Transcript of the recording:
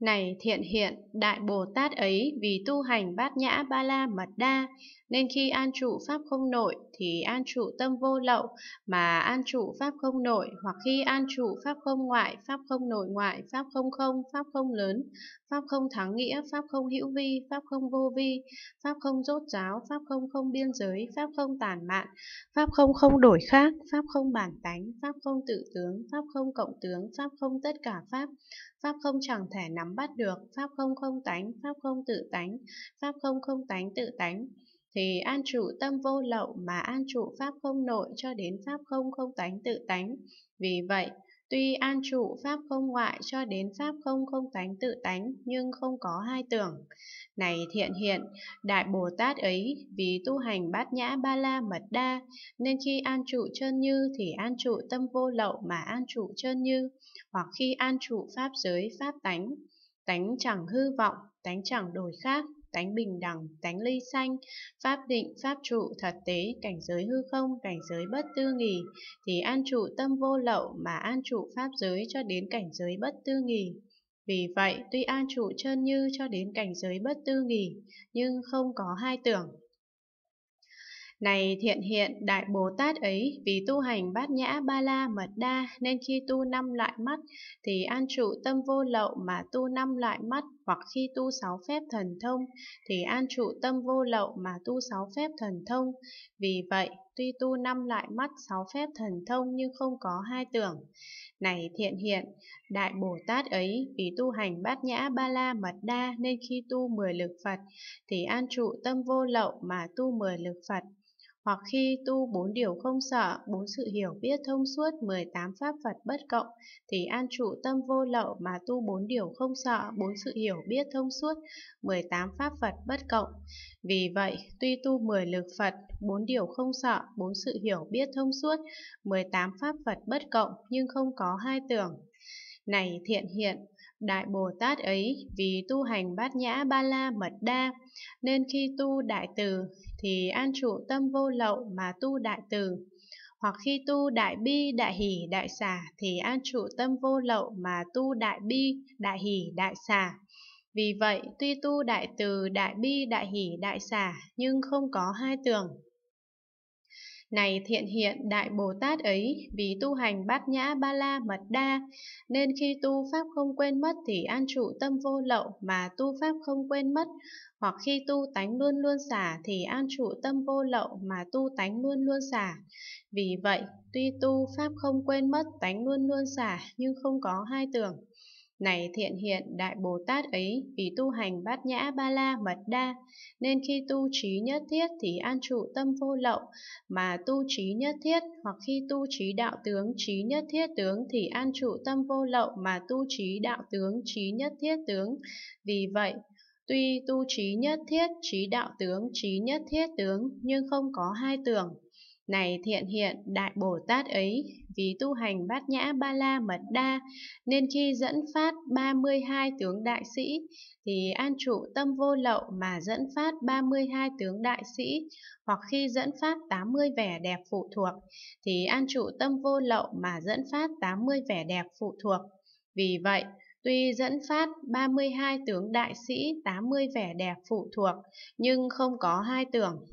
Này Thiện Hiện, Đại Bồ Tát ấy vì tu hành bát nhã ba la mật đa, nên khi an trụ pháp không nội thì an trụ tâm vô lậu, mà an trụ pháp không nội hoặc khi an trụ pháp không ngoại, pháp không nội ngoại, pháp không không, pháp không lớn, pháp không thắng nghĩa, pháp không hữu vi, pháp không vô vi, pháp không rốt ráo, pháp không không biên giới, pháp không tản mạn, pháp không không đổi khác, pháp không bản tánh, pháp không tự tướng, pháp không cộng tướng, pháp không tất cả pháp, pháp không chẳng thể nắm bắt được, pháp không không tánh, pháp không tự tánh, pháp không không tánh tự tánh, thì an trụ tâm vô lậu mà an trụ pháp không nội cho đến pháp không không tánh tự tánh. Vì vậy, tuy an trụ pháp không ngoại cho đến pháp không không tánh tự tánh, nhưng không có hai tưởng. Này Thiện Hiện, Đại Bồ Tát ấy vì tu hành bát nhã ba la mật đa, nên khi an trụ chân như thì an trụ tâm vô lậu mà an trụ chân như, hoặc khi an trụ pháp giới pháp tánh, tánh chẳng hư vọng, tánh chẳng đổi khác, tánh bình đẳng, tánh ly sanh, pháp định, pháp trụ, thật tế, cảnh giới hư không, cảnh giới bất tư nghì, thì an trụ tâm vô lậu mà an trụ pháp giới cho đến cảnh giới bất tư nghì. Vì vậy, tuy an trụ chân như cho đến cảnh giới bất tư nghì, nhưng không có hai tưởng. Này Thiện Hiện, Đại Bồ Tát ấy vì tu hành bát nhã ba la mật đa, nên khi tu năm loại mắt thì an trụ tâm vô lậu mà tu năm loại mắt, hoặc khi tu sáu phép thần thông thì an trụ tâm vô lậu mà tu sáu phép thần thông. Vì vậy, tuy tu năm loại mắt sáu phép thần thông nhưng không có hai tưởng. Này Thiện Hiện, Đại Bồ Tát ấy vì tu hành bát nhã ba la mật đa, nên khi tu 10 lực Phật thì an trụ tâm vô lậu mà tu 10 lực Phật, hoặc khi tu 4 điều không sợ, 4 sự hiểu biết thông suốt, 18 pháp Phật bất cộng, thì an trụ tâm vô lậu mà tu 4 điều không sợ, 4 sự hiểu biết thông suốt, 18 pháp Phật bất cộng. Vì vậy, tuy tu 10 lực Phật, 4 điều không sợ, 4 sự hiểu biết thông suốt, 18 pháp Phật bất cộng, nhưng không có hai tưởng. Này Thiện Hiện, Đại Bồ Tát ấy vì tu hành bát nhã ba la mật đa, nên khi tu đại từ thì an trụ tâm vô lậu mà tu đại từ, hoặc khi tu đại bi, đại hỷ, đại xả thì an trụ tâm vô lậu mà tu đại bi, đại hỷ, đại xả. Vì vậy, tuy tu đại từ, đại bi, đại hỷ, đại xả nhưng không có hai tưởng. Này Thiện Hiện, Đại Bồ Tát ấy vì tu hành bát nhã ba la mật đa, nên khi tu pháp không quên mất thì an trụ tâm vô lậu mà tu pháp không quên mất, hoặc khi tu tánh luôn luôn xả thì an trụ tâm vô lậu mà tu tánh luôn luôn xả. Vì vậy, tuy tu pháp không quên mất, tánh luôn luôn xả nhưng không có hai tưởng. Này Thiện Hiện, Đại Bồ Tát ấy vì tu hành bát nhã ba la mật đa, nên khi tu trí nhất thiết thì an trụ tâm vô lậu mà tu trí nhất thiết, hoặc khi tu trí đạo tướng, trí nhất thiết tướng thì an trụ tâm vô lậu mà tu trí đạo tướng, trí nhất thiết tướng. Vì vậy, tuy tu trí nhất thiết, trí đạo tướng, trí nhất thiết tướng nhưng không có hai tưởng. Này Thiện Hiện, Đại Bồ Tát ấy vì tu hành bát nhã ba la mật đa, nên khi dẫn phát 32 tướng đại sĩ thì an trụ tâm vô lậu mà dẫn phát 32 tướng đại sĩ, hoặc khi dẫn phát 80 vẻ đẹp phụ thuộc thì an trụ tâm vô lậu mà dẫn phát 80 vẻ đẹp phụ thuộc. Vì vậy, tuy dẫn phát 32 tướng đại sĩ, 80 vẻ đẹp phụ thuộc nhưng không có hai tưởng.